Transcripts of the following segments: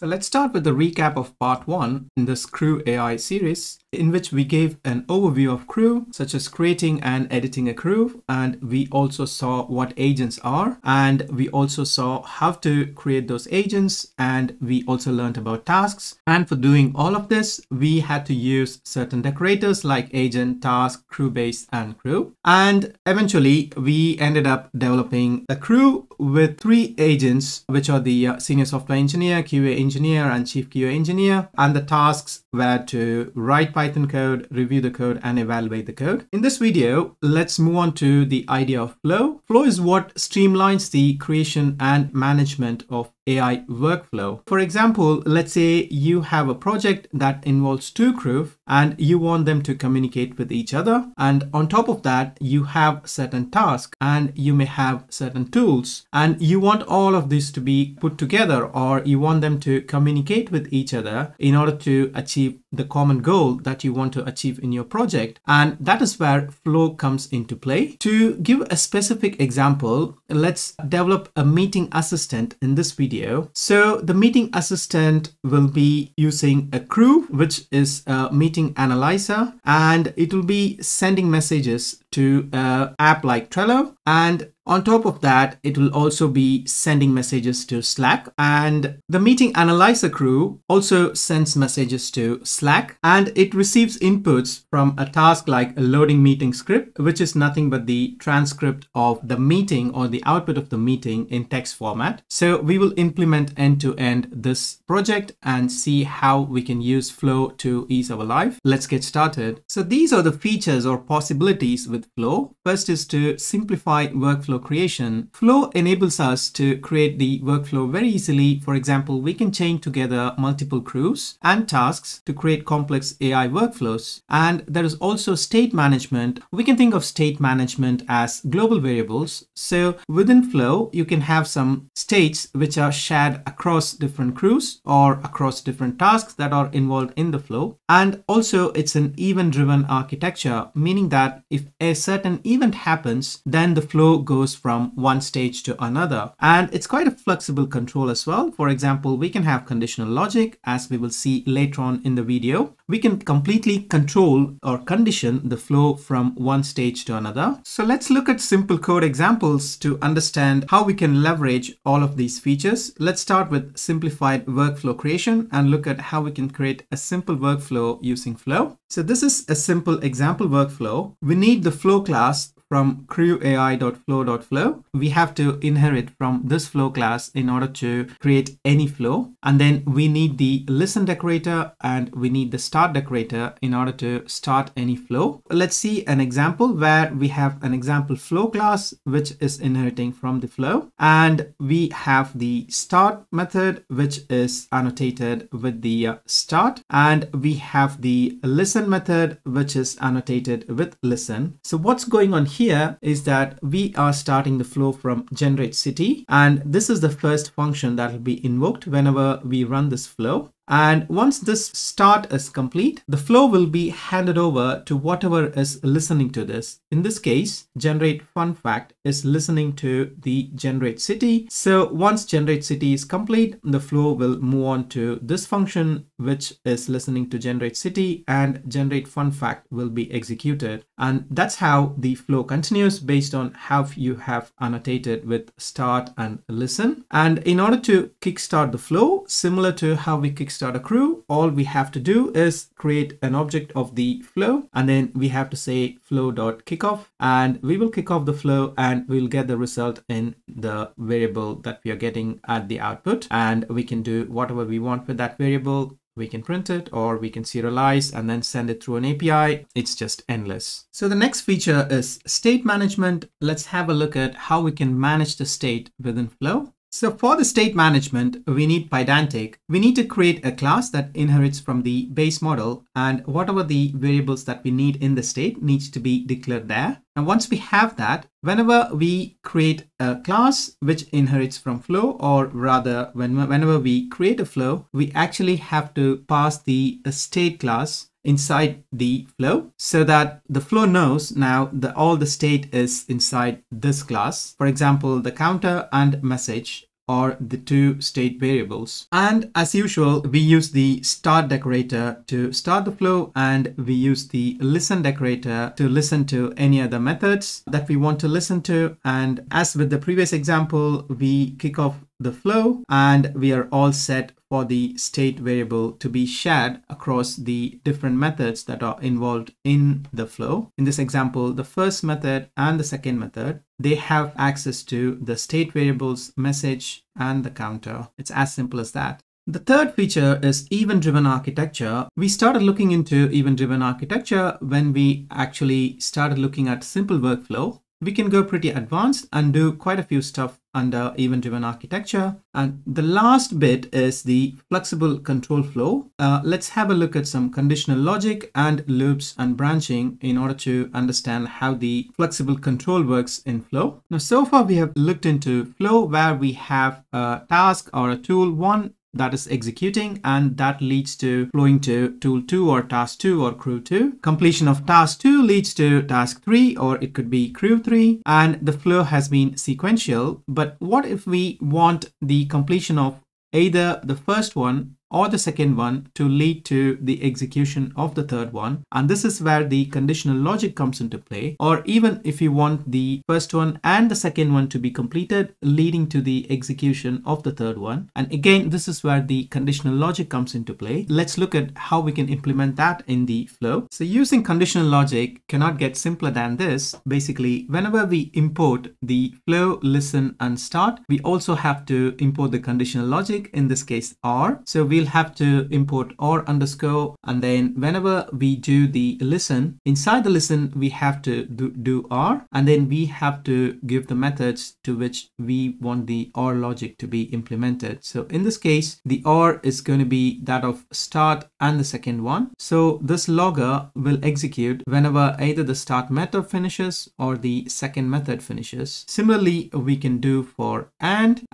So let's start with the recap of part 1 in this Crew AI series, in which we gave an overview of Crew, such as creating and editing a crew, and we also saw what agents are, and we also saw how to create those agents, and we also learned about tasks. And for doing all of this, we had to use certain decorators like agent, task, crew base, and crew. And eventually, we ended up developing a crew with 3 agents, which are the senior software engineer, QA engineer, and chief QA engineer, and the tasks were to write Python code, review the code, and evaluate the code. In this video, let's move on to the idea of flow. Flow is what streamlines the creation and management of AI workflow. For example, let's say you have a project that involves 2 crews and you want them to communicate with each other. And on top of that, you have certain tasks and you may have certain tools, and you want all of this to be put together, or you want them to communicate with each other in order to achieve the common goal that you want to achieve in your project. And that is where flow comes into play. To give a specific example, let's develop a meeting assistant in this video. So the meeting assistant will be using a crew, which is a meeting analyzer, and it will be sending messages to an app like Trello. And on top of that, it will also be sending messages to Slack. And the meeting analyzer crew also sends messages to Slack, and it receives inputs from a task like a loading meeting script, which is nothing but the transcript of the meeting or the output of the meeting in text format. So we will implement end-to-end this project and see how we can use flow to ease our life. Let's get started. So these are the features or possibilities with flow. First is to simplify workflow creation. Flow enables us to create the workflow very easily. For example, we can chain together multiple crews and tasks to create complex AI workflows. And there is also state management. We can think of state management as global variables. So within flow, you can have some states which are shared across different crews or across different tasks that are involved in the flow. And also it's an event-driven architecture, meaning that if a certain event happens, then the flow goes from one stage to another. And it's quite a flexible control as well. For example, we can have conditional logic, as we will see later on in the video. We can completely control or condition the flow from one stage to another. So let's look at simple code examples to understand how we can leverage all of these features. Let's start with simplified workflow creation and look at how we can create a simple workflow using flow. So this is a simple example workflow. We need the flow class from crewai.flow.flow. We have to inherit from this flow class in order to create any flow. And then we need the listen decorator and we need the start decorator in order to start any flow. Let's see an example where we have an example flow class, which is inheriting from the flow. And we have the start method, which is annotated with the start. And we have the listen method, which is annotated with listen. So what's going on here? Is that we are starting the flow from generate city, and this is the first function that will be invoked whenever we run this flow. And once this start is complete, the flow will be handed over to whatever is listening to this. In this case, generate fun fact is listening to the generate city. So once generate city is complete, the flow will move on to this function, which is listening to generate city, and generate fun fact will be executed. And that's how the flow continues based on how you have annotated with start and listen. And in order to kickstart the flow, similar to how we kickstart a crew, all we have to do is create an object of the flow, and then we have to say flow.kickoff, and we will kick off the flow and we'll get the result in the variable that we are getting at the output, and we can do whatever we want with that variable. We can print it, or we can serialize and then send it through an API. It's just endless. So the next feature is state management. Let's have a look at how we can manage the state within flow. So for the state management, we need Pydantic. We need to create a class that inherits from the base model, and whatever the variables that we need in the state needs to be declared there. And once we have that, whenever we create a class which inherits from flow, or rather whenever we create a flow, we actually have to pass the state class inside the flow, so that the flow knows now that all the state is inside this class. For example, the counter and message are the two state variables. And as usual, we use the start decorator to start the flow, and we use the listen decorator to listen to any other methods that we want to listen to. And as with the previous example, we kick off the flow and we are all set for the state variable to be shared across the different methods that are involved in the flow. In this example, the first method and the second method, they have access to the state variables, message, and the counter. It's as simple as that. The third feature is event-driven architecture. We started looking into event-driven architecture when we actually started looking at simple workflow. We can go pretty advanced and do quite a few stuff under event-driven architecture. And the last bit is the flexible control flow. Let's have a look at some conditional logic and loops and branching in order to understand how the flexible control works in flow. Now, so far we have looked into flow where we have a task or a tool one that is executing, and that leads to flowing to tool 2 or task 2 or crew 2. Completion of task 2 leads to task 3, or it could be crew 3, and the flow has been sequential. But what if we want the completion of either the first one or the second one to lead to the execution of the third one? And this is where the conditional logic comes into play. Or even if you want the first one and the second one to be completed, leading to the execution of the third one. And again, this is where the conditional logic comes into play. Let's look at how we can implement that in the flow. So using conditional logic cannot get simpler than this. Basically, whenever we import the flow, listen, and start, we also have to import the conditional logic, in this case R. So we'll have to import or underscore, and then whenever we do the listen, inside the listen we have to do or, and then we have to give the methods to which we want the or logic to be implemented. So in this case, the or is going to be that of start and the second one. So this logger will execute whenever either the start method finishes or the second method finishes. Similarly, we can do for and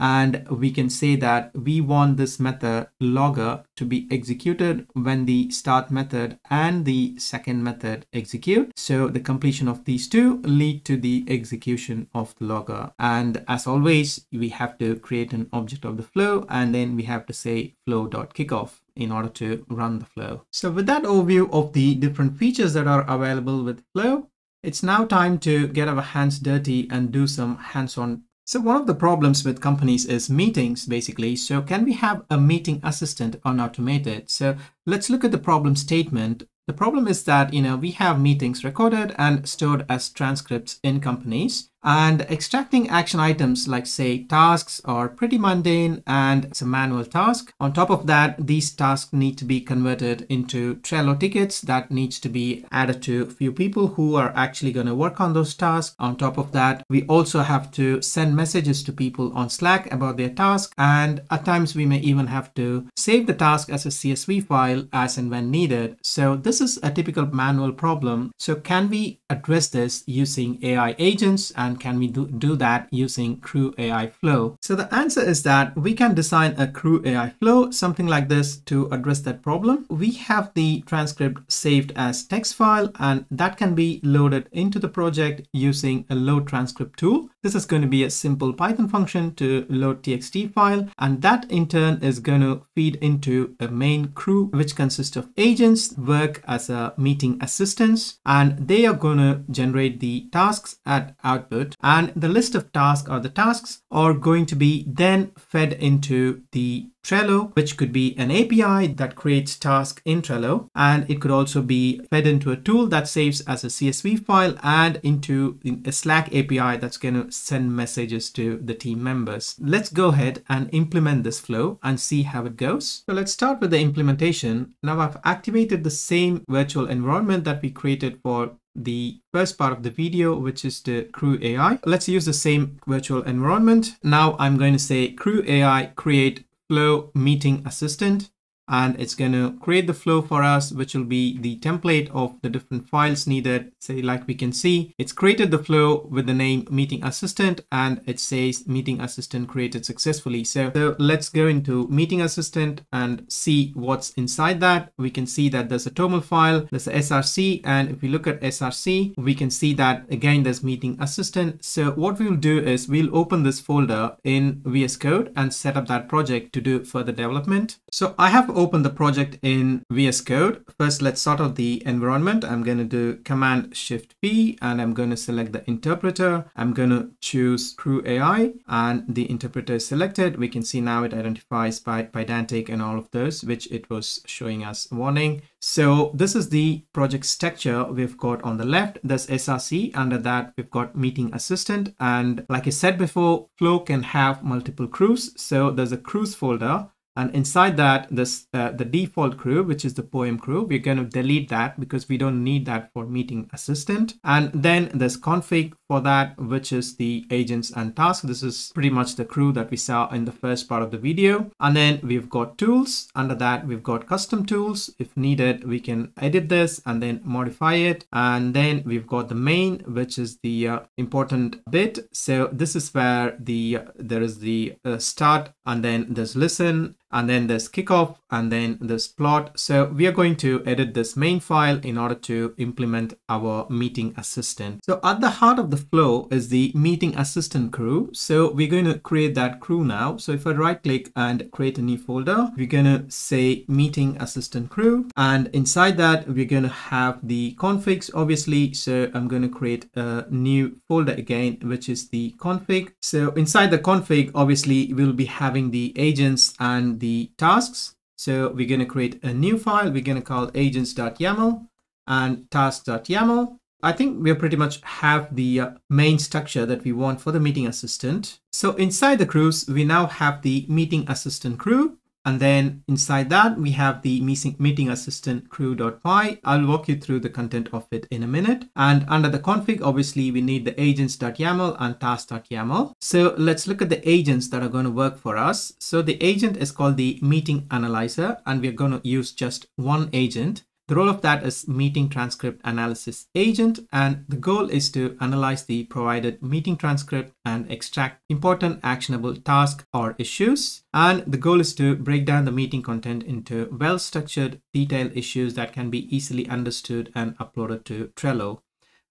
we can say that we want this method logger to be executed when the start method and the second method execute. So the completion of these two lead to the execution of the logger. And as always, we have to create an object of the flow, and then we have to say flow.kickoff in order to run the flow. So with that overview of the different features that are available with flow, it's now time to get our hands dirty and do some hands-on. So one of the problems with companies is meetings, basically. So can we have a meeting assistant and automate it? So let's look at the problem statement. The problem is that, we have meetings recorded and stored as transcripts in companies, and extracting action items like, say, tasks are pretty mundane and it's a manual task. On top of that, these tasks need to be converted into Trello tickets that needs to be added to a few people who are actually going to work on those tasks. On top of that, we also have to send messages to people on Slack about their task, and at times we may even have to save the task as a CSV file as and when needed. So this is a typical manual problem. So can we address this using AI agents, and can we do that using CrewAI Flow? So the answer is that we can design a CrewAI Flow, something like this, to address that problem. We have the transcript saved as text file, and that can be loaded into the project using a load transcript tool. This is going to be a simple Python function to load txt file, and that in turn is going to feed into a main crew, which consists of agents work as a meeting assistants, and they are going to generate the tasks at output. And the list of tasks or the tasks are going to be then fed into the Trello, which could be an API that creates tasks in Trello, and it could also be fed into a tool that saves as a CSV file and into a Slack API that's going to send messages to the team members. Let's go ahead and implement this flow and see how it goes. So let's start with the implementation. Now I've activated the same virtual environment that we created for the first part of the video, which is the CrewAI. Let's use the same virtual environment. Now I'm going to say CrewAI create flow meeting assistant, and it's going to create the flow for us, which will be the template of the different files needed. So like we can see, it's created the flow with the name meeting assistant, and it says meeting assistant created successfully. So let's go into meeting assistant and see what's inside that. We can see that there's a toml file, there's a src, and if we look at src, we can see that again, there's meeting assistant. So what we'll do is we'll open this folder in VS Code and set up that project to do further development. So I have opened the project in VS Code. First, let's sort out the environment. I'm going to do Command Shift P, and I'm going to select the interpreter. I'm going to choose CrewAI, and the interpreter is selected. We can see now it identifies by Pydantic and all of those, which it was showing us warning. So this is the project structure we've got on the left. There's SRC. Under that, we've got meeting assistant. And like I said before, Flow can have multiple crews. So there's a crews folder. And inside that, this the default crew, which is the poem crew, we're going to delete that because we don't need that for meeting assistant. And then there's config for that, which is the agents and tasks. This is pretty much the crew that we saw in the first part of the video. And then we've got tools. Under that, we've got custom tools. If needed, we can edit this and then modify it. And then we've got the main, which is the important bit. So this is where the there is the start, and then there's listen, and then there's kickoff, and then there's plot. So we are going to edit this main file in order to implement our meeting assistant. So at the heart of the flow is the meeting assistant crew. So we're going to create that crew now. So if I right click and create a new folder, we're going to say meeting assistant crew. And inside that, we're going to have the configs, obviously. So I'm going to create a new folder again, which is the config. So inside the config, obviously, we'll be having the agents and the tasks. So we're going to create a new file. We're going to call agents.yaml and tasks.yaml. I think we pretty much have the main structure that we want for the meeting assistant. So inside the crews, we now have the meeting assistant crew. And then inside that, we have the meeting assistant crew.py. I'll walk you through the content of it in a minute. And under the config, obviously, we need the agents.yaml and tasks.yaml. So let's look at the agents that are going to work for us. So the agent is called the meeting analyzer, and we're going to use just one agent. The role of that is meeting transcript analysis agent, and the goal is to analyze the provided meeting transcript and extract important actionable tasks or issues. And the goal is to break down the meeting content into well-structured, detailed issues that can be easily understood and uploaded to Trello.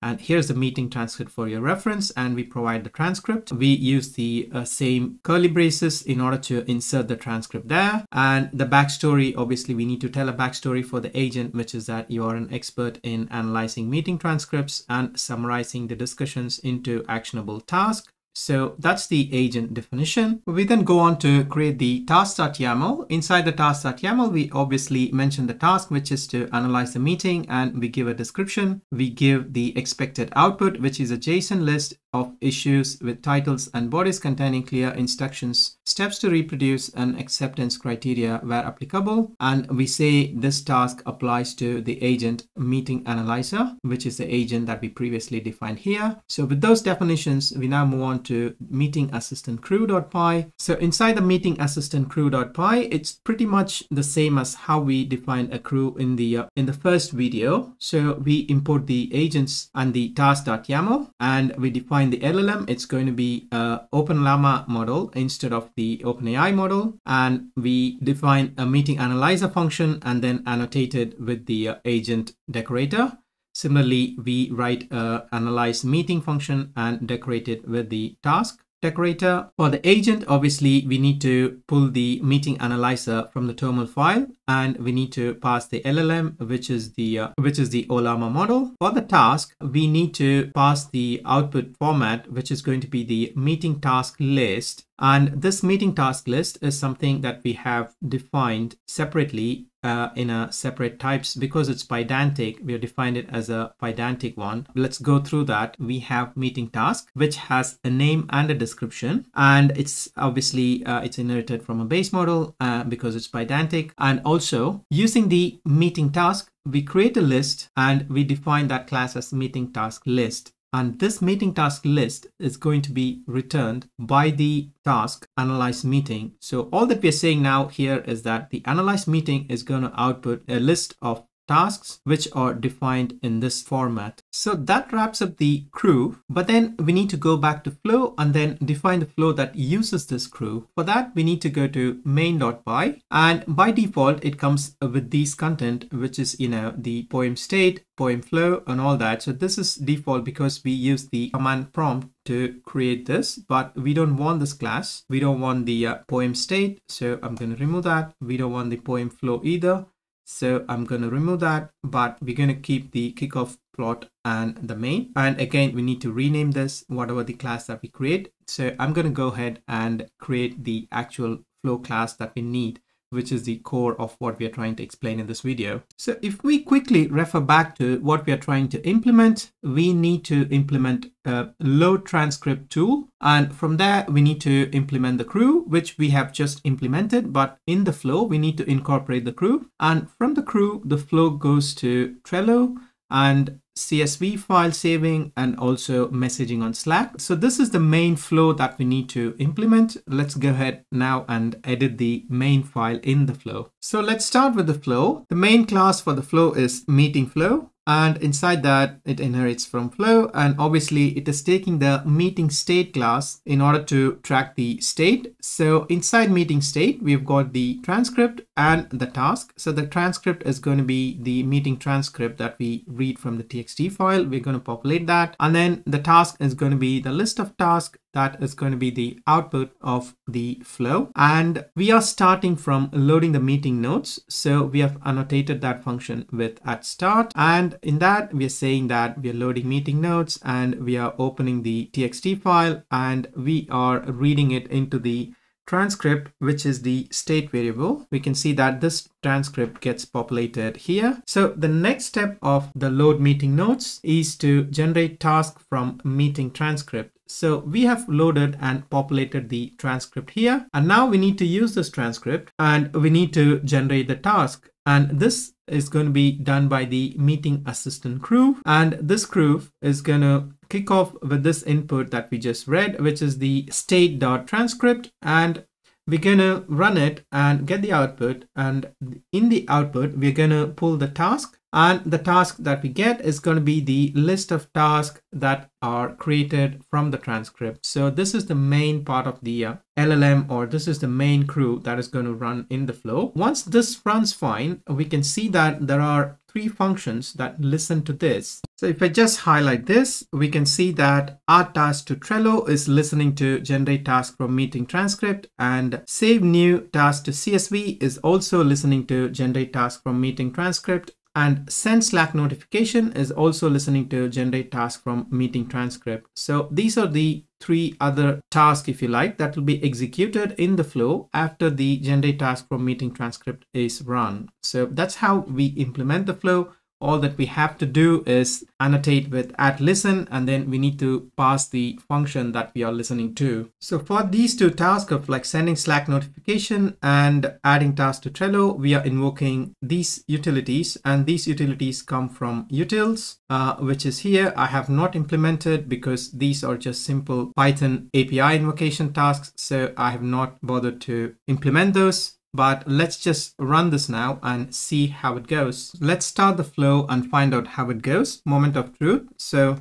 And here's the meeting transcript for your reference, and we provide the transcript. We use the same curly braces in order to insert the transcript there. And the backstory, obviously, we need to tell a backstory for the agent, which is that you are an expert in analyzing meeting transcripts and summarizing the discussions into actionable tasks. So that's the agent definition. We then go on to create the task.yaml. Inside the task.yaml, we obviously mention the task, which is to analyze the meeting, and we give a description. We give the expected output, which is a JSON list of issues with titles and bodies containing clear instructions, steps to reproduce, and acceptance criteria where applicable. And we say this task applies to the agent meeting analyzer, which is the agent that we previously defined here. So with those definitions, we now move on to meeting assistant crew.py. So inside the meeting assistant crew.py, it's pretty much the same as how we defined a crew in the first video. So we import the agents and the task.yaml, and we define the LLM. It's going to be OpenLlama model instead of the OpenAI model, and we define a meeting analyzer function and then annotate it with the agent decorator. Similarly, we write a analyze meeting function and decorate it with the task decorator. For the agent, obviously, we need to pull the meeting analyzer from the toml file, and we need to pass the LLM, which is the OpenLlama model. For the task, we need to pass the output format, which is going to be the meeting task list. And this meeting task list is something that we have defined separately in a separate types because it's Pydantic. We have defined it as a Pydantic one. Let's go through that. We have meeting task, which has a name and a description, and it's obviously it's inherited from a base model because it's Pydantic. And also, using the meeting task, we create a list and we define that class as meeting task list. And this meeting task list is going to be returned by the task analyze meeting. So all that we're saying now here is that the analyze meeting is going to output a list of tasks which are defined in this format. So that wraps up the crew, but then we need to go back to flow and then define the flow that uses this crew. For that, we need to go to main.py, and by default, it comes with these content, which is, you know, the poem state, poem flow and all that. So this is default because we use the command prompt to create this, but we don't want this class. We don't want the poem state. So I'm going to remove that. We don't want the poem flow either. So I'm going to remove that, but we're going to keep the kickoff plot and the main. And again, we need to rename this, whatever the class that we create. So I'm going to go ahead and create the actual flow class that we need, which is the core of what we are trying to explain in this video. So if we quickly refer back to what we are trying to implement, we need to implement a load transcript tool. And from there, we need to implement the crew, which we have just implemented. But in the flow, we need to incorporate the crew. And from the crew, the flow goes to Trello and CSV file saving and also messaging on Slack. So this is the main flow that we need to implement. Let's go ahead now and edit the main file in the flow. So let's start with the flow. The main class for the flow is meeting flow. And inside that, it inherits from flow. And obviously it is taking the meeting state class in order to track the state. So inside meeting state, we've got the transcript and the task. So the transcript is going to be the meeting transcript that we read from the txt file. We're going to populate that. And then the task is going to be the list of tasks. That is going to be the output of the flow. And we are starting from loading the meeting notes. So we have annotated that function with @start. And in that, we are saying that we are loading meeting notes and we are opening the txt file and we are reading it into the transcript, which is the state variable. We can see that this transcript gets populated here. So the next step of the load meeting notes is to generate task from meeting transcript. So we have loaded and populated the transcript here. And now we need to use this transcript and we need to generate the task. And this is going to be done by the meeting assistant crew. And this crew is going to kick off with this input that we just read, which is the state.transcript. And we're going to run it and get the output. And in the output, we're going to pull the task. And the task that we get is going to be the list of tasks that are created from the transcript. So this is the main part of the LLM, or this is the main crew that is going to run in the flow. Once this runs fine, we can see that there are three functions that listen to this. So if I just highlight this, we can see that add task to Trello is listening to generate task from meeting transcript, and save new task to CSV is also listening to generate task from meeting transcript. And send Slack notification is also listening to generate task from meeting transcript. So these are the three other tasks, if you like, that will be executed in the flow after the generate task from meeting transcript is run. So that's how we implement the flow. All that we have to do is annotate with @listen, and then we need to pass the function that we are listening to. So for these two tasks of like sending Slack notification and adding task to Trello, we are invoking these utilities, and these utilities come from utils, which is here. I have not implemented because these are just simple Python API invocation tasks. So I have not bothered to implement those. But let's just run this now and see how it goes. Let's start the flow and find out how it goes. Moment of truth. So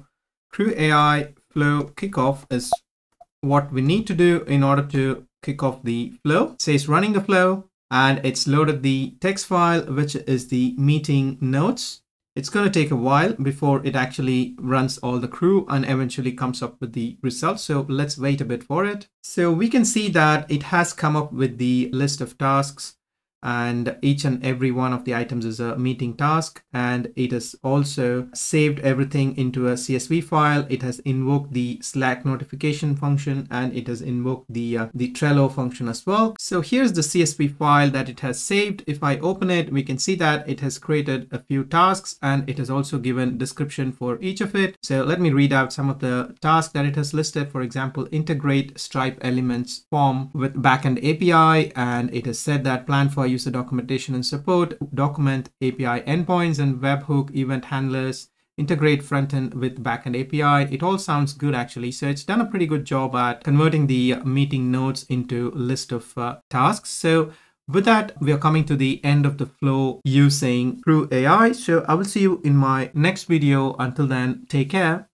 CrewAI Flow kickoff is what we need to do in order to kick off the flow. It says running the flow and it's loaded the text file, which is the meeting notes. It's going to take a while before it actually runs all the crew and eventually comes up with the results. So let's wait a bit for it. So we can see that it has come up with the list of tasks, and each and every one of the items is a meeting task, and it has also saved everything into a CSV file. It has invoked the Slack notification function, and it has invoked the Trello function as well. So here's the CSV file that it has saved. If I open it, we can see that it has created a few tasks, and it has also given description for each of it. So let me read out some of the tasks that it has listed. For example, integrate Stripe Elements form with backend API, and it has said that plan for user documentation and support, document API endpoints and webhook event handlers, integrate front-end with back-end API. It all sounds good, actually. So it's done a pretty good job at converting the meeting notes into a list of tasks. So with that, we are coming to the end of the flow using CrewAI. So I will see you in my next video. Until then, take care.